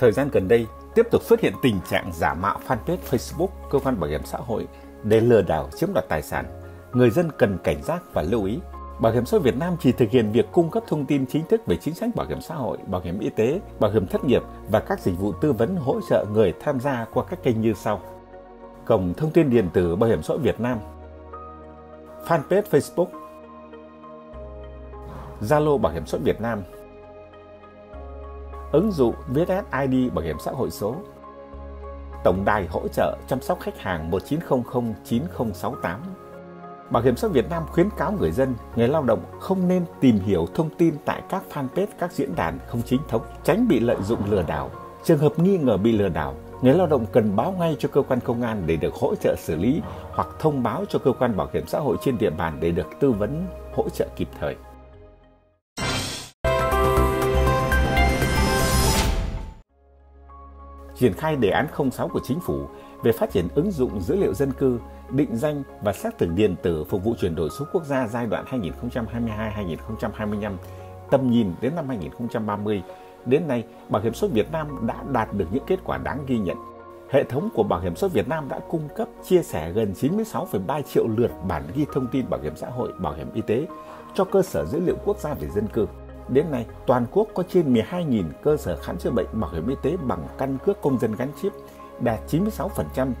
Thời gian gần đây, tiếp tục xuất hiện tình trạng giả mạo fanpage Facebook, cơ quan bảo hiểm xã hội để lừa đảo chiếm đoạt tài sản. Người dân cần cảnh giác và lưu ý. Bảo hiểm xã hội Việt Nam chỉ thực hiện việc cung cấp thông tin chính thức về chính sách bảo hiểm xã hội, bảo hiểm y tế, bảo hiểm thất nghiệp và các dịch vụ tư vấn hỗ trợ người tham gia qua các kênh như sau. Cổng thông tin điện tử Bảo hiểm xã hội Việt Nam, fanpage Facebook, Zalo Bảo hiểm xã hội Việt Nam, ứng dụng VssID Bảo hiểm xã hội số, tổng đài hỗ trợ chăm sóc khách hàng 1900 9068. Bảo hiểm xã hội Việt Nam khuyến cáo người dân, người lao động không nên tìm hiểu thông tin tại các fanpage, các diễn đàn không chính thống, tránh bị lợi dụng lừa đảo. Trường hợp nghi ngờ bị lừa đảo, người lao động cần báo ngay cho cơ quan công an để được hỗ trợ xử lý hoặc thông báo cho cơ quan bảo hiểm xã hội trên địa bàn để được tư vấn, hỗ trợ kịp thời. Triển khai đề án 06 của Chính phủ về phát triển ứng dụng dữ liệu dân cư, định danh và xác thực điện tử phục vụ chuyển đổi số quốc gia giai đoạn 2022-2025, tầm nhìn đến năm 2030. Đến nay, Bảo hiểm xã hội Việt Nam đã đạt được những kết quả đáng ghi nhận. Hệ thống của Bảo hiểm xã hội Việt Nam đã cung cấp chia sẻ gần 96,3 triệu lượt bản ghi thông tin bảo hiểm xã hội, bảo hiểm y tế cho cơ sở dữ liệu quốc gia về dân cư. Đến nay, toàn quốc có trên 12.000 cơ sở khám chữa bệnh bảo hiểm y tế bằng căn cước công dân gắn chip, đạt 96%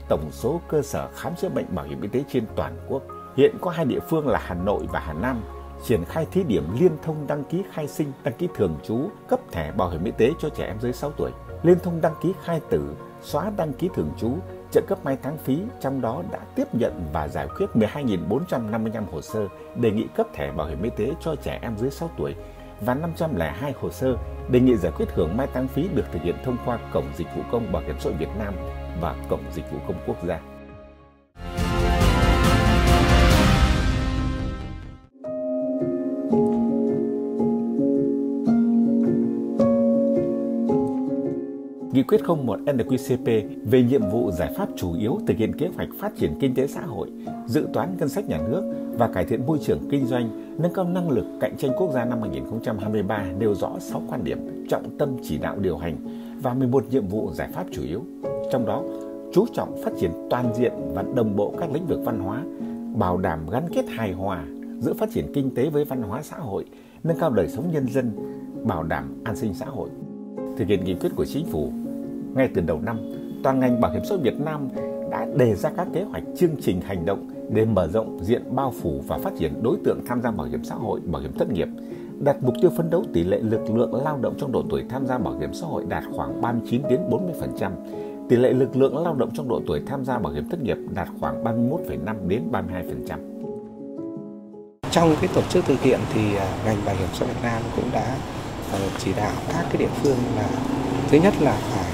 tổng số cơ sở khám chữa bệnh bảo hiểm y tế trên toàn quốc. Hiện có hai địa phương là Hà Nội và Hà Nam triển khai thí điểm liên thông đăng ký khai sinh, đăng ký thường trú, cấp thẻ bảo hiểm y tế cho trẻ em dưới 6 tuổi, liên thông đăng ký khai tử, xóa đăng ký thường trú, trợ cấp mai táng phí, trong đó đã tiếp nhận và giải quyết 12.455 hồ sơ đề nghị cấp thẻ bảo hiểm y tế cho trẻ em dưới 6 tuổi và 502 hồ sơ đề nghị giải quyết hưởng mai táng phí được thực hiện thông qua Cổng Dịch vụ Công Bảo hiểm xã hội Việt Nam và Cổng Dịch vụ Công Quốc gia. Nghị quyết 01/NQ-CP về nhiệm vụ giải pháp chủ yếu thực hiện kế hoạch phát triển kinh tế xã hội, dự toán ngân sách nhà nước và cải thiện môi trường kinh doanh, nâng cao năng lực cạnh tranh quốc gia năm 2023 nêu rõ 6 quan điểm, trọng tâm chỉ đạo điều hành và 11 nhiệm vụ giải pháp chủ yếu. Trong đó, chú trọng phát triển toàn diện và đồng bộ các lĩnh vực văn hóa, bảo đảm gắn kết hài hòa giữa phát triển kinh tế với văn hóa xã hội, nâng cao đời sống nhân dân, bảo đảm an sinh xã hội. Thực hiện nghị quyết của Chính phủ, ngay từ đầu năm, toàn ngành bảo hiểm xã hội Việt Nam đã đề ra các kế hoạch, chương trình hành động để mở rộng diện bao phủ và phát triển đối tượng tham gia bảo hiểm xã hội, bảo hiểm thất nghiệp, đặt mục tiêu phấn đấu tỷ lệ lực lượng lao động trong độ tuổi tham gia bảo hiểm xã hội đạt khoảng 39-40%, tỷ lệ lực lượng lao động trong độ tuổi tham gia bảo hiểm thất nghiệp đạt khoảng 31,5-32%. Trong cái tổ chức thực hiện thì ngành bảo hiểm xã hội Việt Nam cũng đã chỉ đạo các cái địa phương là thứ nhất là phải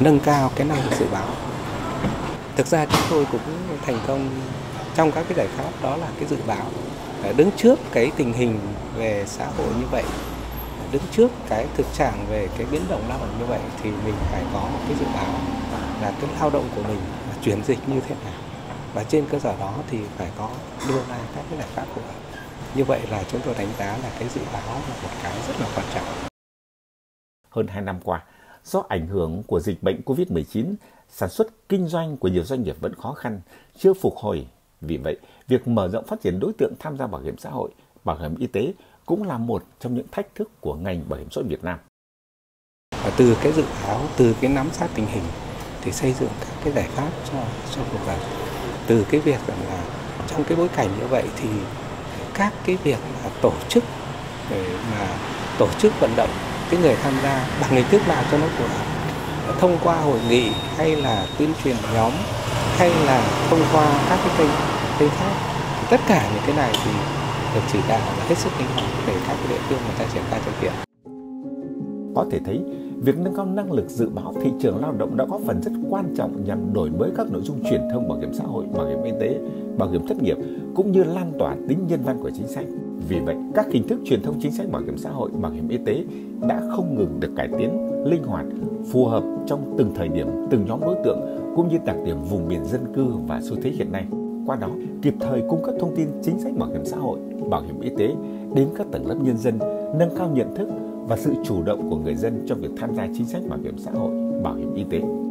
nâng cao cái năng lực dự báo. Thực ra chúng tôi cũng thành công trong các cái giải pháp, đó là cái dự báo đứng trước cái tình hình về xã hội như vậy, đứng trước cái thực trạng về cái biến động lao động như vậy thì mình phải có một cái dự báo là cái lao động của mình chuyển dịch như thế nào, và trên cơ sở đó thì phải có đưa ra các cái giải pháp phù hợp. Như vậy là chúng tôi đánh giá là cái dự báo là một cái rất là quan trọng. Hơn 2 năm qua, do ảnh hưởng của dịch bệnh COVID-19, sản xuất kinh doanh của nhiều doanh nghiệp vẫn khó khăn, chưa phục hồi. Vì vậy, việc mở rộng phát triển đối tượng tham gia bảo hiểm xã hội, bảo hiểm y tế cũng là một trong những thách thức của ngành bảo hiểm xã hội Việt Nam. Và từ cái dự báo, từ cái nắm sát tình hình thì xây dựng các cái giải pháp cho phù hợp. Từ cái việc là trong cái bối cảnh như vậy thì các cái việc là tổ chức để mà tổ chức vận động cái người tham gia bằng hình thức nào cho nó phù hợp, thông qua hội nghị hay là tuyên truyền nhóm hay là thông qua các cái kênh khác, tất cả những cái này thì được chỉ đạo là hết sức linh hoạt để các cái địa phương người ta triển khai thực hiện. Có thể thấy việc nâng cao năng lực dự báo thị trường lao động đã góp phần rất quan trọng nhằm đổi mới các nội dung truyền thông bảo hiểm xã hội, bảo hiểm y tế, bảo hiểm thất nghiệp cũng như lan tỏa tính nhân văn của chính sách. Vì vậy, các hình thức truyền thông chính sách bảo hiểm xã hội, bảo hiểm y tế đã không ngừng được cải tiến, linh hoạt, phù hợp trong từng thời điểm, từng nhóm đối tượng cũng như đặc điểm vùng miền dân cư và xu thế hiện nay. Qua đó, kịp thời cung cấp thông tin chính sách bảo hiểm xã hội, bảo hiểm y tế đến các tầng lớp nhân dân, nâng cao nhận thức và sự chủ động của người dân trong việc tham gia chính sách bảo hiểm xã hội, bảo hiểm y tế.